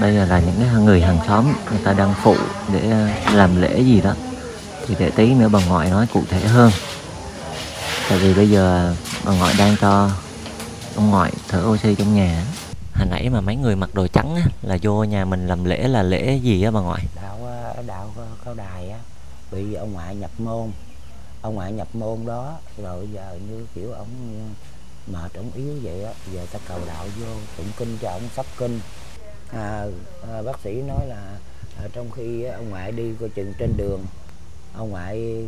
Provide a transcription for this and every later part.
Đây là những người hàng xóm người ta đang phụ để làm lễ gì đó, thì để tí nữa bà ngoại nói cụ thể hơn. Tại vì bây giờ bà ngoại đang cho ông ngoại thở oxy trong nhà. Hồi nãy mà mấy người mặc đồ trắng á, là vô nhà mình làm lễ là lễ gì á bà ngoại? Đạo Cao Đài á, bị ông ngoại nhập môn. Ông ngoại nhập môn đó rồi giờ như kiểu ông mệt ông yếu vậy á, giờ ta cầu đạo vô tụng kinh cho ông sắp kinh. Bác sĩ nói là trong khi ông ngoại đi coi chừng trên đường, ông ngoại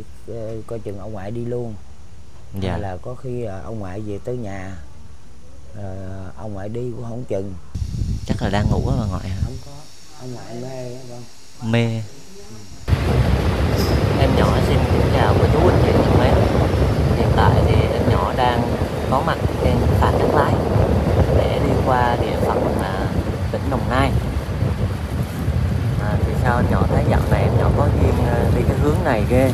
coi chừng ông ngoại đi luôn. Dạ. Là có khi ông ngoại về tới nhà ông ngoại đi cũng không chừng. Chắc là đang ngủ á bà ngoại hả? Không có, ông ngoại mê á con. Mê. Em nhỏ xin kính chào cô chú anh chị thân mến. Hiện tại thì em nhỏ đang có mặt trên phà cắt lái để đi qua địa phận tỉnh Đồng Nai. Thì sao em nhỏ thấy dạo này em nhỏ có duyên đi cái hướng này ghê.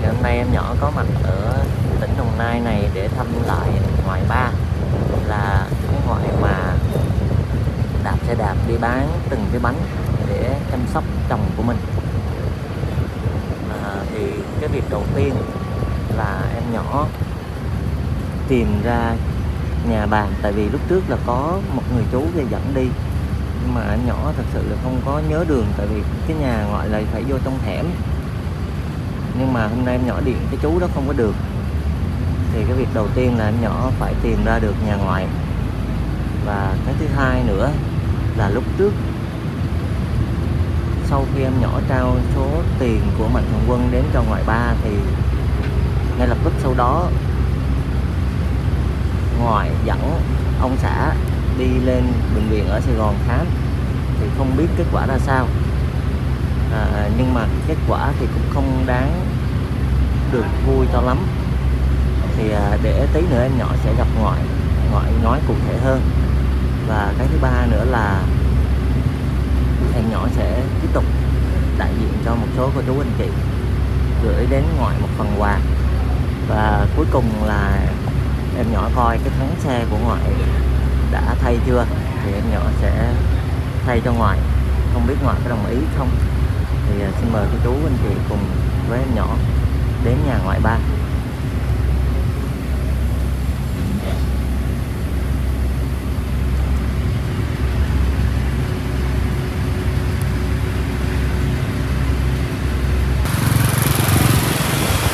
Thì hôm nay em nhỏ có mặt ở tỉnh Đồng Nai này để thăm lại ngoại ba, là cái ngoại mà đạp xe đạp đi bán từng cái bánh để chăm sóc chồng của mình. Thì cái việc đầu tiên là em nhỏ tìm ra nhà bà, tại vì lúc trước là có một người chú về dẫn đi, nhưng mà em nhỏ thật sự là không có nhớ đường, tại vì cái nhà ngoại là phải vô trong hẻm. Nhưng mà hôm nay em nhỏ điện cái chú đó không có được, thì cái việc đầu tiên là em nhỏ phải tìm ra được nhà ngoại. Và cái thứ hai nữa là lúc trước sau khi em nhỏ trao số tiền của Mạnh Thường Quân đến cho ngoại ba, thì ngay lập tức sau đó ngoại dẫn ông xã đi lên bệnh viện ở Sài Gòn khám, thì không biết kết quả ra sao. Nhưng mà kết quả thì cũng không đáng được vui cho lắm. Thì để tí nữa em nhỏ sẽ gặp ngoại, ngoại nói cụ thể hơn. Và cái thứ ba nữa là em nhỏ sẽ tiếp tục đại diện cho một số cô chú anh chị gửi đến ngoại một phần quà. Và cuối cùng là em nhỏ coi cái thắng xe của ngoại đã thay chưa, thì em nhỏ sẽ thay cho ngoại, không biết ngoại có đồng ý không. Thì xin mời cô chú anh chị cùng với em nhỏ đến nhà ngoại ba.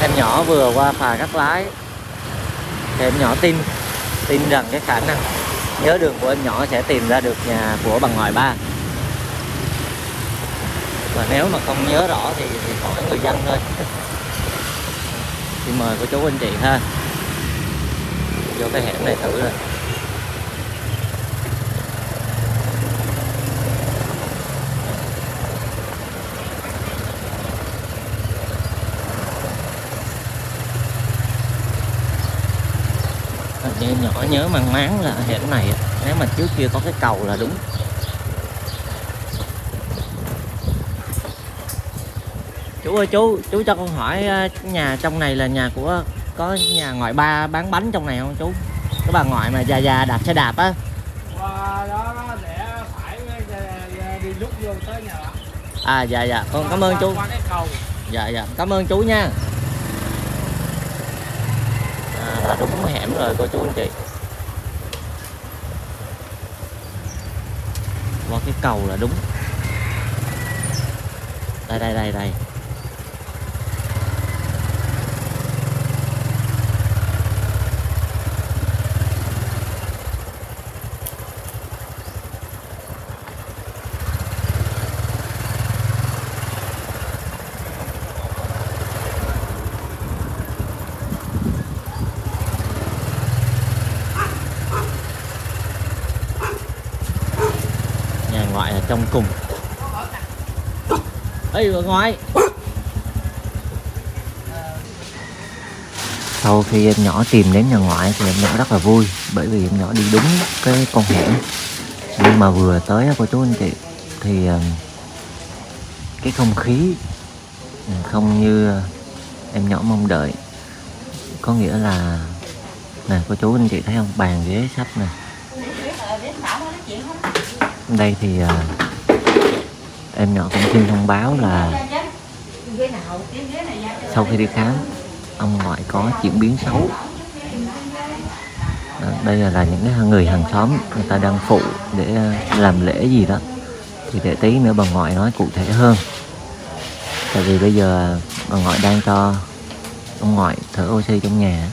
Em nhỏ vừa qua phà cắt lái thì em nhỏ tin rằng cái khả năng nhớ đường của em nhỏ sẽ tìm ra được nhà của bà ngoại ba. Và nếu mà không nhớ rõ thì hỏi người dân thôi. Thì mời cô chú anh chị ha, vô cái hẻm này thử rồi. Em nhỏ nhớ mang máng là hẻm này, nếu mà trước kia có cái cầu là đúng. Chú ơi chú cho con hỏi nhà trong này là nhà của, có nhà ngoại ba bán bánh trong này không chú? Cái bà ngoại mà già đạp xe đạp á. Qua đó để phải đi lúc vô tới nhà. À dạ, con cảm ơn chú. Dạ, cảm ơn chú nha. Là đúng hẻm rồi cô chú anh chị. Qua cái cầu là đúng. Đây. Ngoại là trong cùng. Ê ngoại. Sau khi em nhỏ tìm đến nhà ngoại thì em nhỏ rất là vui, bởi vì em nhỏ đi đúng cái con hẻm. Nhưng mà vừa tới cô chú anh chị thì cái không khí không như em nhỏ mong đợi. Có nghĩa là nè, cô chú anh chị thấy không, bàn ghế sách nè. Đây thì em nhỏ cũng xin thông báo là sau khi đi khám, ông ngoại có chuyển biến xấu. Đây là những người hàng xóm người ta đang phụ để làm lễ gì đó, thì để tí nữa bà ngoại nói cụ thể hơn. Tại vì bây giờ bà ngoại đang cho ông ngoại thở oxy trong nhà.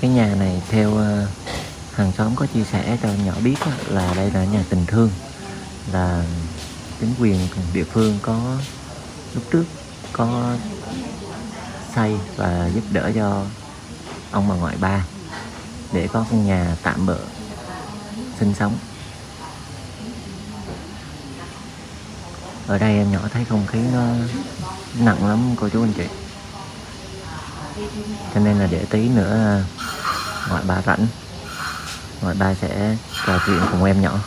Cái nhà này theo hàng xóm có chia sẻ cho nhỏ biết là đây là nhà tình thương, là chính quyền địa phương có lúc trước có xây và giúp đỡ cho ông bà ngoại ba để có căn nhà tạm bợ sinh sống. Ở đây em nhỏ thấy không khí nó nặng lắm cô chú anh chị, cho nên là để tí nữa ngoại ba rảnh, ngoại ba sẽ trò chuyện cùng em nhỏ.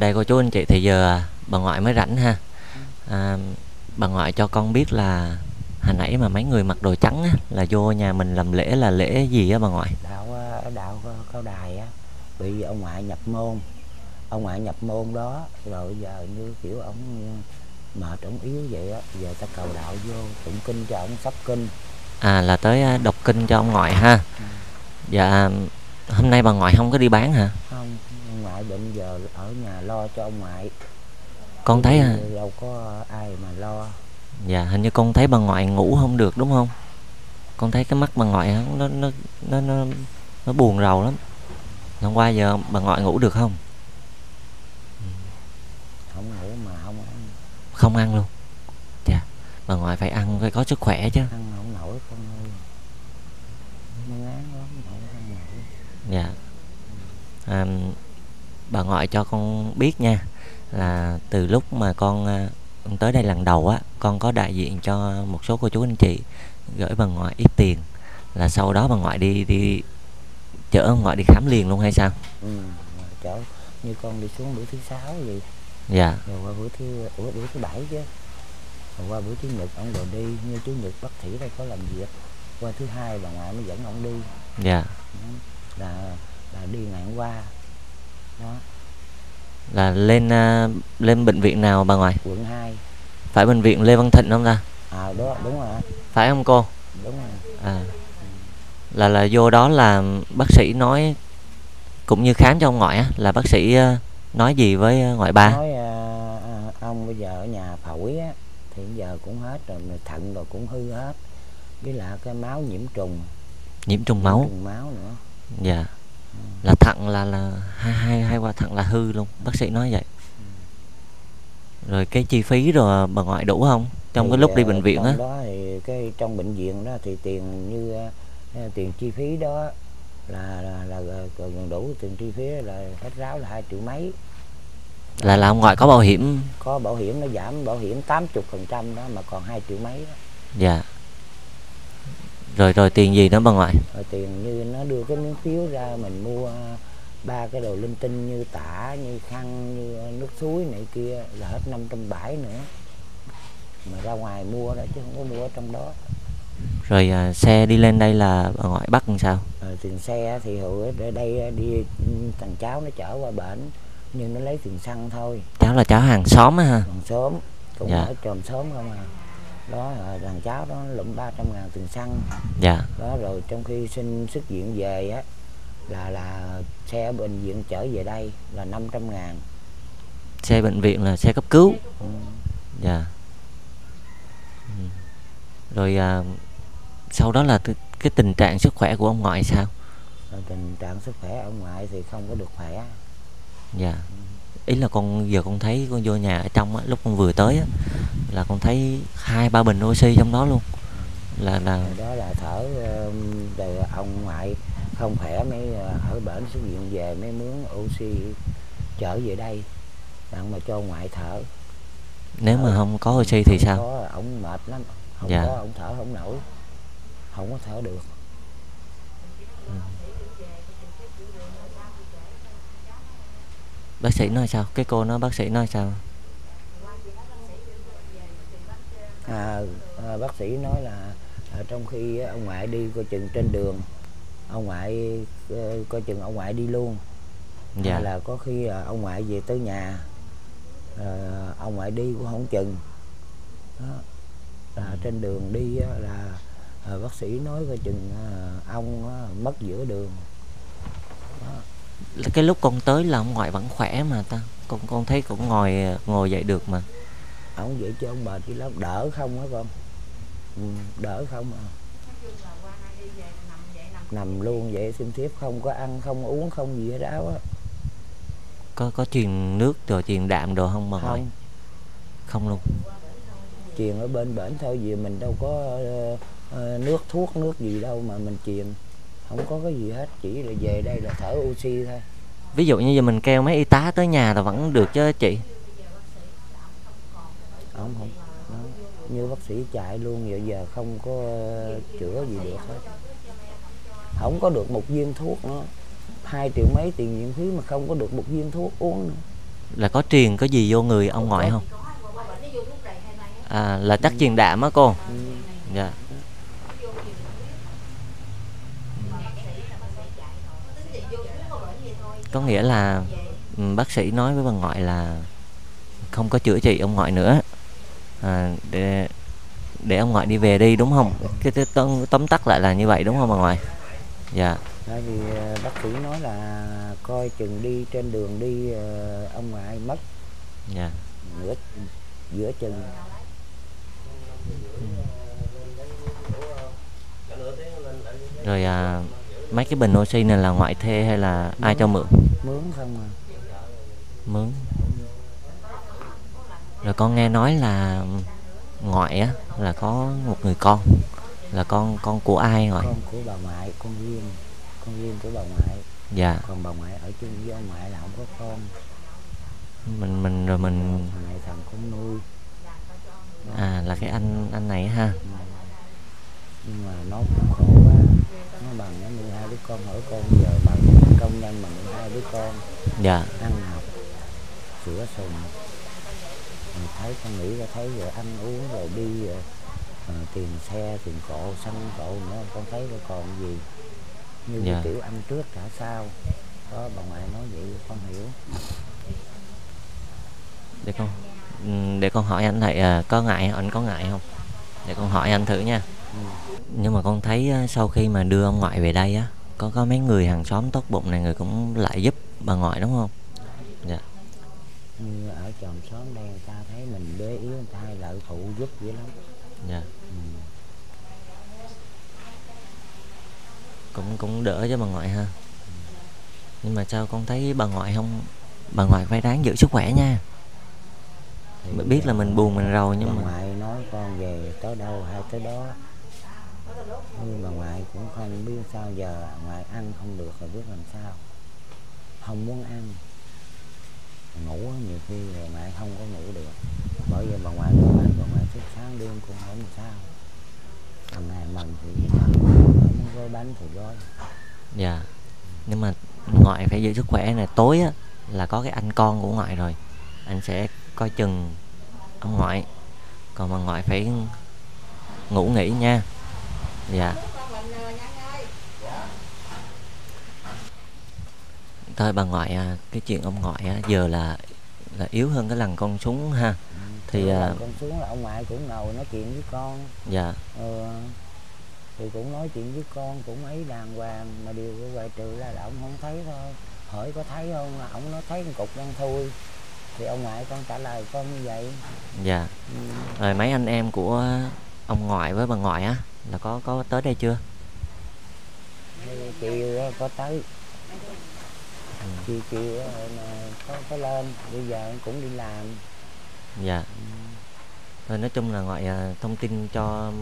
Đây cô chú anh chị, thì giờ bà ngoại mới rảnh ha. Bà ngoại cho con biết là hồi nãy mà mấy người mặc đồ trắng á, là vô nhà mình làm lễ, là lễ gì á bà ngoại? Đạo Cao Đài á, bị ông ngoại nhập môn. Ông ngoại nhập môn đó rồi giờ như kiểu ông mệt, ông yếu vậy á, giờ ta cầu đạo vô tụng kinh cho ông, sắp kinh. Là tới đọc kinh cho ông ngoại ha. Dạ hôm nay bà ngoại không có đi bán hả? Không, ông ngoại bệnh giờ ở nhà lo cho ông ngoại. Con thấy đâu có ai mà lo. Dạ hình như con thấy bà ngoại ngủ không được đúng không? Con thấy cái mắt bà ngoại nó buồn rầu lắm. Hôm qua giờ bà ngoại ngủ được không? Không ngủ mà không ăn. Không ăn luôn. Dạ bà ngoại phải ăn, phải có sức khỏe chứ. Ăn không nổi con ơi. Nó ngán lắm, không nổi. Dạ bà ngoại cho con biết nha, là từ lúc mà con tới đây lần đầu á, con có đại diện cho một số cô chú anh chị gửi bà ngoại ít tiền, là sau đó bà ngoại đi chở ông ngoại đi khám liền luôn hay sao? Chở, như con đi xuống bữa thứ 6 vậy. Dạ. Rồi qua bữa thứ 7 chứ. Rồi qua bữa thứ Nhật ông rồi đi, như chủ Nhật bác sĩ đây có làm việc. Qua thứ Hai bà ngoại mới dẫn ông đi. Dạ. Là đi ngày hôm qua. Đó. Là lên bệnh viện nào bà ngoại? Quận 2. Phải bệnh viện Lê Văn Thịnh không ta? Đó, đúng rồi. Phải không cô? Đúng rồi. Là vô đó là bác sĩ nói, cũng như khám cho ông ngoại á, là bác sĩ nói gì với ngoại ba? Nói ông bây giờ ở nhà phổi á, thì giờ cũng hết rồi, thận rồi cũng hư hết, với là cái máu nhiễm trùng. Nhiễm trùng máu? Nhiễm trùng máu nữa. Dạ. Là thận là hai qua thận là hư luôn, bác sĩ nói vậy. Rồi cái chi phí rồi bà ngoại đủ không? Trong thì cái lúc đi bệnh viện á, trong bệnh viện đó thì tiền như tiền chi phí đó là gần đủ, tiền chi phí là hết ráo là 2 triệu mấy. Là ông ngoại có bảo hiểm? Có bảo hiểm, nó giảm bảo hiểm 80% đó mà còn 2 triệu mấy đó. Dạ. Rồi tiền gì đó bà ngoại? Rồi tiền như nó đưa cái miếng phiếu ra mình mua 3 cái đồ linh tinh như tả, như khăn, như nước suối này kia là hết 570 nữa. Mà ra ngoài mua đó chứ không có mua ở trong đó. Rồi xe đi lên đây là bà ngoại bắt làm sao? Tiền xe thì hồi ở đây đi thằng cháu nó chở qua bển, nhưng nó lấy tiền xăng thôi. Cháu là cháu hàng xóm á hả? Hàng xóm, cũng dạ. Ở tròm xóm không à. Đó thằng cháu đó lụm 300.000 tiền xăng. Dạ. Đó rồi trong khi xin xuất viện về á, là xe bệnh viện chở về đây là 500.000. Xe bệnh viện là xe cấp cứu. Dạ. Rồi sau đó là cái tình trạng sức khỏe của ông ngoại sao? Tình trạng sức khỏe ông ngoại thì không có được khỏe. Dạ. Ý là con thấy con vô nhà ở trong á, lúc con vừa tới á, là con thấy 2-3 bình oxy trong đó luôn. Đó là thở đời ông ngoại không khỏe mới ở bển xuất viện về mới mướn oxy chở về đây. đặng mà cho ngoại thở. Nếu mà không có oxy thì sao? Có, ổng mệt lắm, không có, ổng thở không nổi, không có thở được. Bác sĩ nói sao? Cái cô nói bác sĩ nói sao? Bác sĩ nói là trong khi ông ngoại đi coi chừng trên đường, ông ngoại coi chừng ông ngoại đi luôn. Dạ. Hay là có khi ông ngoại về tới nhà, ông ngoại đi cũng không chừng. Đó. Trên đường đi là bác sĩ nói coi chừng ông mất giữa đường. Đó. Cái lúc con tới là ông ngoại vẫn khỏe mà ta, con thấy cũng ngồi dậy được mà. Ông vậy chứ ông mệt chứ lắm, đỡ không hả con? Ừ, đỡ không à. Nằm luôn vậy xin thiếp, không có ăn không uống không gì hết áo á. Có truyền nước rồi truyền đạm đồ không mà không? Không luôn. Truyền ở bên bển thôi, vì mình đâu có nước thuốc nước gì đâu mà mình truyền. Không có cái gì hết, chỉ là về đây là thở oxy thôi. Ví dụ như giờ mình kêu mấy y tá tới nhà là vẫn được chứ chị? Không. Như bác sĩ chạy luôn, giờ không có chữa gì được hết. Không có được một viên thuốc nữa, 2 triệu mấy tiền viện phí mà không có được một viên thuốc uống nữa. Là có truyền cái gì vô người ông ngoại không? À, là chắc truyền đạm á cô. Dạ. Có nghĩa là bác sĩ nói với bà ngoại là không có chữa trị ông ngoại nữa, để ông ngoại đi về đi, đúng không? Cái tóm tắt lại là như vậy đúng không bà ngoại? Dạ. Tại vì bác sĩ nói là coi chừng đi trên đường đi ông ngoại mất. Dạ. Giữa chừng. Rồi mấy cái bình oxy này là ngoại thuê hay là mướn, ai cho mượn? Mướn không à. Mướn. Rồi con nghe nói là ngoại á là có một người con, là con của ai ngoại? Con của bà ngoại, con riêng của bà ngoại. Dạ. Còn bà ngoại ở chung với ông ngoại là không có con. Mình này thằng con nuôi. Đó. À là cái anh này ha. Nhưng mà nó cũng khổ quá. Nó bằng nó nuôi 2 đứa con, hỏi con giờ bằng công nhân mà nuôi 2 đứa con. Dạ. Ăn học, sửa sùng. Mình thấy con nghĩ ra thấy rồi ăn uống rồi đi rồi, tiền xe tiền cộ xăng cộ nữa con thấy rồi còn gì như dạ. Kiểu ăn trước trả sau đó, bà ngoại nói vậy con hiểu. Để con hỏi anh thầy có ngại không? Anh có ngại không? Để con hỏi anh thử nha. Ừ. Nhưng mà con thấy sau khi mà đưa ông ngoại về đây á, có mấy người hàng xóm tốt bụng này người cũng lại giúp bà ngoại đúng không? Dạ. Như ở chòm xóm đây người ta thấy mình đế yếu người ta hay lợi thụ giúp dữ lắm. Dạ. Ừ. Cũng đỡ cho bà ngoại ha. Ừ. Nhưng mà sao con thấy bà ngoại không, bà ngoại phải ráng giữ sức khỏe nha. Thì mình biết là mình buồn mình rầu nhưng mà bà ngoại nói con về tới đâu hay tới đó. Nhưng bà ngoại cũng không biết sao giờ, ngoại ăn không được rồi biết làm sao. Không muốn ăn, ngủ nhiều khi rồi mẹ không có ngủ được, bởi vì bà ngoại cũng ăn, bà ngoại thức sáng đêm cũng không sao. Thằng này mình thì không gói bánh thì gói. Dạ. Nhưng mà ngoại phải giữ sức khỏe này, tối á là có cái anh con của ngoại rồi, anh sẽ coi chừng ông ngoại, còn bà ngoại phải ngủ nghỉ nha. Dạ. Thôi bà ngoại cái chuyện ông ngoại giờ là yếu hơn cái lần con xuống ha. Thì con xuống là ông ngoại cũng ngồi nói chuyện với con. Dạ. Thì cũng nói chuyện với con cũng ấy đàng hoàng, mà điều của ngoại trừ ra là ông không thấy thôi. Hỏi có thấy không, ông nói thấy con cục đang thui. Thì ông ngoại con trả lời con như vậy. Dạ. Rồi mấy anh em của ông ngoại với bà ngoại á là có tới đây chưa? Chị có tới. Chị có lên, bây giờ cũng đi làm. Dạ. Rồi nói chung là ngoại thông tin cho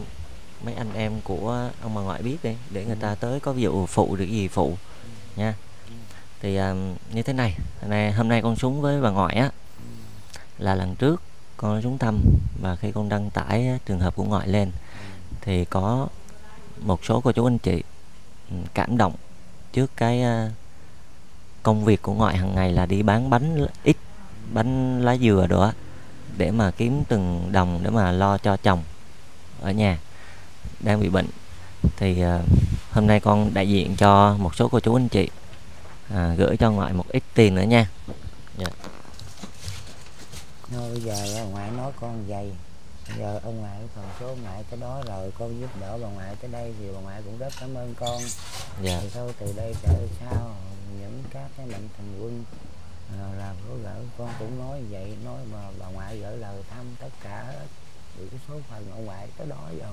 mấy anh em của ông bà ngoại biết đi, để người ta tới có ví dụ phụ được gì phụ nha. Thì như thế này, hôm nay con xuống với bà ngoại á là lần trước con đã trúng thâm, và khi con đăng tải trường hợp của ngoại lên thì có một số cô chú anh chị cảm động trước cái công việc của ngoại hàng ngày là đi bán bánh lá dừa đó để mà kiếm từng đồng để mà lo cho chồng ở nhà đang bị bệnh. Thì hôm nay con đại diện cho một số cô chú anh chị gửi cho ngoại một ít tiền nữa nha. Thôi bây giờ ông ngoại nói con vậy, giờ ông ngoại còn số ngoại tới đó rồi, con giúp đỡ bà ngoại tới đây thì bà ngoại cũng rất cảm ơn con. Dạ. Thì thôi từ đây trở sau những các cái Mạnh Thường Quân làm cố gỡ, con cũng nói vậy, nói mà bà ngoại gửi lời thăm tất cả những cái số phần ông ngoại tới đó rồi.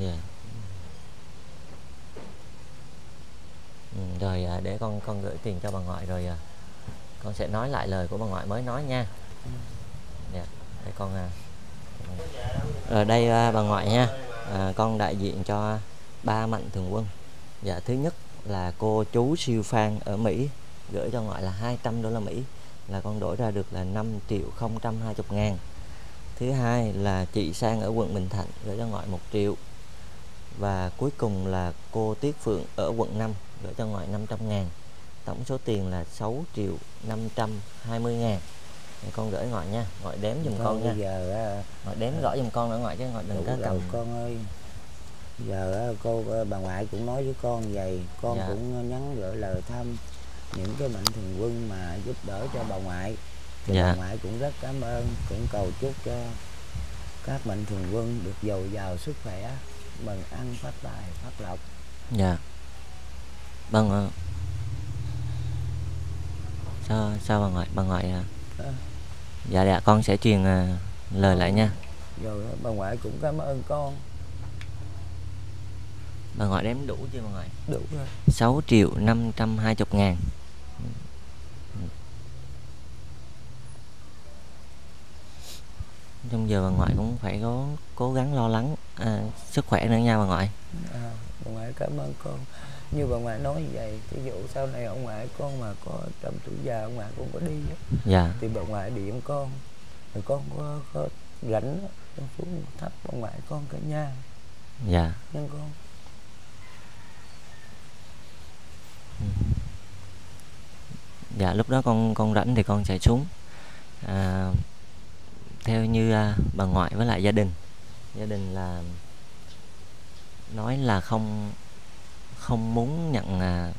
Dạ. Rồi để con gửi tiền cho bà ngoại rồi con sẽ nói lại lời của bà ngoại mới nói nha. Dạ. Để con ở đây bà ngoại nha, con đại diện cho ba Mạnh Thường Quân. Dạ, thứ nhất là cô chú Siêu Phan ở Mỹ gửi cho ngoại là 200 đô la Mỹ, là con đổi ra được là 5.020.000. Thứ hai là chị Sang ở quận Bình Thạnh gửi cho ngoại 1 triệu. Và cuối cùng là cô Tuyết Phượng ở quận 5 gửi cho ngoại 500.000. Tổng số tiền là 6.520.000. Con gửi ngoại nha, ngoại đếm dùm con nha. Giờ ngoại đếm rõ dùm con nữa ngoại, chứ ngoại đừng có cầm. Con ơi, giờ cô bà ngoại cũng nói với con vậy, con cũng nhắn gửi lời thăm những cái Mạnh Thường Quân mà giúp đỡ cho bà ngoại. Thì bà ngoại cũng rất cảm ơn, cũng cầu chúc cho các Mạnh Thường Quân được giàu giàu sức khỏe, mừng ăn phát tài phát lộc. Dạ. Bằng sao bà ngoại dạ dạ con sẽ truyền lời lại nha. Rồi bà ngoại cũng cảm ơn con. Bà ngoại đếm đủ chưa bà ngoại? Đủ rồi. 6.520.000. Trong giờ bà ngoại cũng phải cố gắng lo lắng sức khỏe nữa nha bà ngoại. Bà ngoại cảm ơn con. Như bà ngoại nói vậy, ví dụ sau này ông ngoại con mà có trong tuổi già ông ngoại cũng có đi thì bà ngoại điện con, rồi con có rảnh con xuống thắp bà ngoại con cả nhà. Dạ. Nhân con. Dạ lúc đó con rảnh thì con chạy xuống. Theo như bà ngoại với lại gia đình là nói là không muốn nhận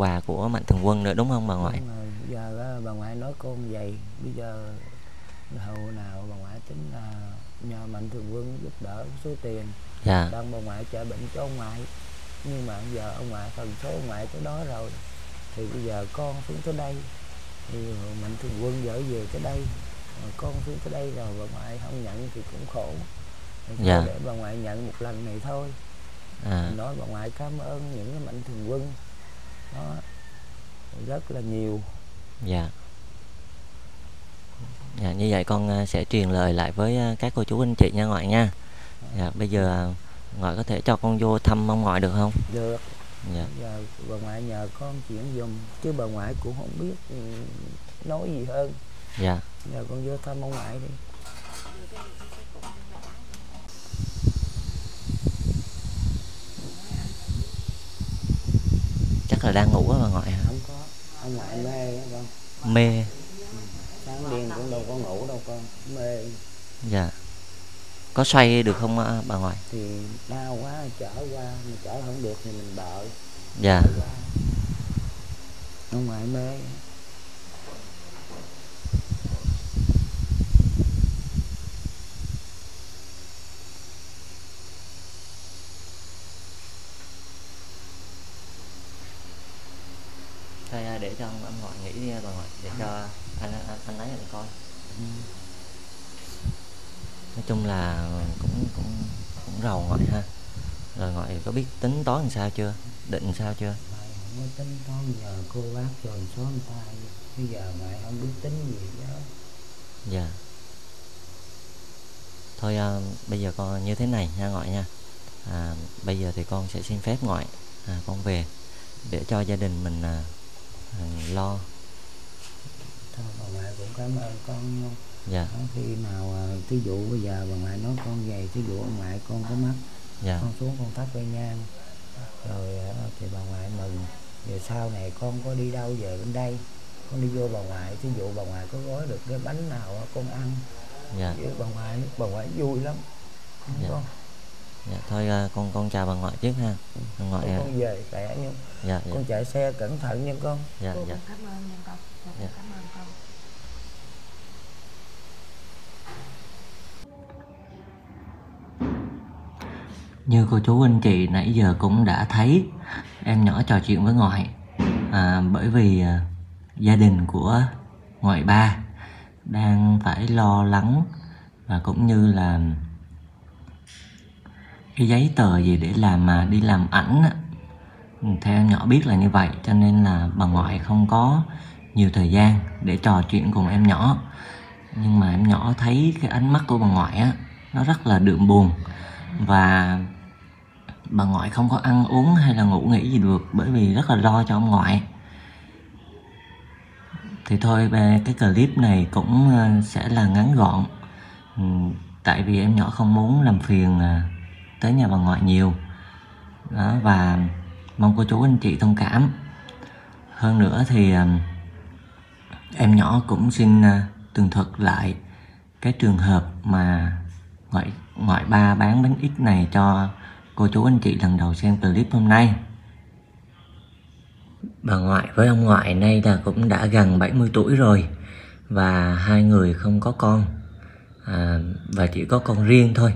quà của Mạnh Thường Quân nữa, đúng không bà ngoại? Đúng rồi. Giờ bà ngoại nói con vậy, bây giờ hồi nào bà ngoại tính là nhờ Mạnh Thường Quân giúp đỡ số tiền đang bà ngoại chữa bệnh cho ông ngoại, nhưng mà giờ ông ngoại phần số ông ngoại tới đó rồi thì bây giờ con xuống tới đây thì Mạnh Thường Quân dở về tới đây, con xuống tới đây rồi bà ngoại không nhận thì cũng khổ. Dạ. Để bà ngoại nhận một lần này thôi. Nói bà ngoại cảm ơn những cái Mạnh Thường Quân đó rất là nhiều. Dạ. Dạ như vậy con sẽ truyền lời lại với các cô chú anh chị nha ngoại nha. Dạ bây giờ ngoại có thể cho con vô thăm ông ngoại được không? Được. Dạ. Giờ bà ngoại nhờ con chuyển dùm, chứ bà ngoại cũng không biết nói gì hơn. Dạ. Giờ con vô thăm ông ngoại đi. Chắc là đang ngủ á bà ngoại hả? Không có, ông ngoại mê á con. Mê. Sáng đêm cũng đâu có ngủ đâu con, mê. Dạ. Có xoay được không bà ngoại? Thì đau quá chở qua, mà chở không được thì mình đợi. Dạ. Ông ngoại mê. Thôi để cho ông ngoại nghỉ đi bà ngoại, để cho anh lấy lại coi. Nói chung là cũng rầu ngoại ha. Rồi ngoại có biết tính toán làm sao chưa? Định sao chưa? Mày không có tính toán, giờ cô bác tròn số người ta. Bây giờ mày không biết tính gì đó. Dạ. Thôi bây giờ con như thế này nha ngoại nha. Bây giờ thì con sẽ xin phép ngoại con về để cho gia đình mình lo Bà ngoại cũng cảm ơn con. Dạ. Khi nào thí dụ bây giờ bà ngoại nói con về, thí dụ ông ngoại con có mắt, dạ, con xuống con thắp cây nhang rồi thì bà ngoại mừng. Rồi sau này con có đi đâu về bên đây, con đi vô bà ngoại, thí dụ bà ngoại có gói được cái bánh nào con ăn. Dạ. Với bà ngoại vui lắm. Dạ. Con. Dạ, thôi con chào bà ngoại trước ha. Bà ngoại con về khỏe nha. Dạ, con chạy xe cẩn thận nha con. Dạ, dạ. Cảm ơn nha con. Dạ. Cảm ơn con. Như cô chú anh chị nãy giờ cũng đã thấy, em nhỏ trò chuyện với ngoại bởi vì gia đình của ngoại ba đang phải lo lắng và cũng như là cái giấy tờ gì để làm mà đi làm ảnh á, theo em nhỏ biết là như vậy, cho nên là bà ngoại không có nhiều thời gian để trò chuyện cùng em nhỏ. Nhưng mà em nhỏ thấy cái ánh mắt của bà ngoại á, nó rất là đượm buồn, và bà ngoại không có ăn uống hay là ngủ nghỉ gì được bởi vì rất là lo cho ông ngoại. Thì thôi cái clip này cũng sẽ là ngắn gọn, tại vì em nhỏ không muốn làm phiền tới nhà bà ngoại nhiều đó, và mong cô chú anh chị thông cảm. Hơn nữa thì em nhỏ cũng xin tường thuật lại cái trường hợp mà ngoại ba bán bánh ít này cho cô chú anh chị lần đầu xem clip hôm nay. Bà ngoại với ông ngoại nay là cũng đã gần 70 tuổi rồi, và hai người không có con, và chỉ có con riêng thôi,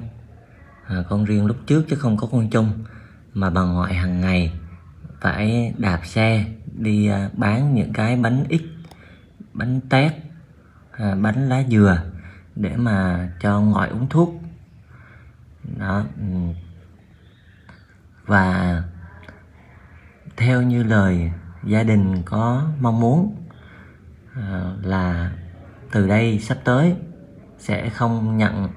con riêng lúc trước chứ không có con chung. Mà bà ngoại hàng ngày phải đạp xe đi bán những cái bánh ít, bánh tét, bánh lá dừa để mà cho ngoại uống thuốc đó. Và theo như lời gia đình có mong muốn là từ đây sắp tới sẽ không nhận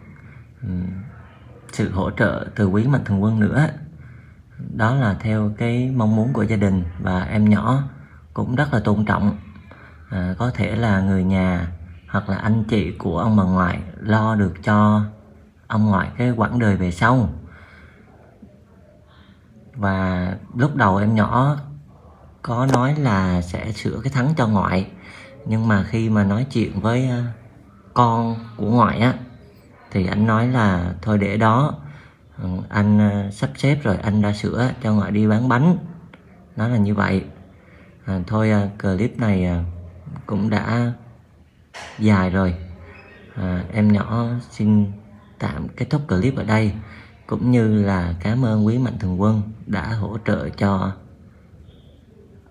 sự hỗ trợ từ quý Mạnh Thường Quân nữa. Đó là theo cái mong muốn của gia đình, và em nhỏ cũng rất là tôn trọng. Có thể là người nhà hoặc là anh chị của ông bà ngoại lo được cho ông ngoại cái quãng đời về sau. Và lúc đầu em nhỏ có nói là sẽ sửa cái thắng cho ngoại, nhưng mà khi mà nói chuyện với con của ngoại á thì anh nói là thôi để đó, anh sắp xếp rồi anh đã sửa cho ngoại đi bán bánh. Nó là như vậy. Thôi clip này cũng đã dài rồi, em nhỏ xin tạm kết thúc clip ở đây, cũng như là cảm ơn quý Mạnh Thường Quân đã hỗ trợ cho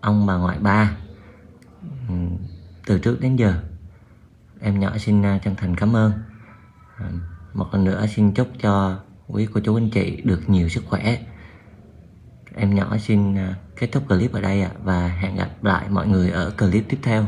ông bà ngoại ba từ trước đến giờ. Em nhỏ xin chân thành cảm ơn. Một lần nữa xin chúc cho quý cô chú anh chị được nhiều sức khỏe. Em nhỏ xin kết thúc clip ở đây và hẹn gặp lại mọi người ở clip tiếp theo.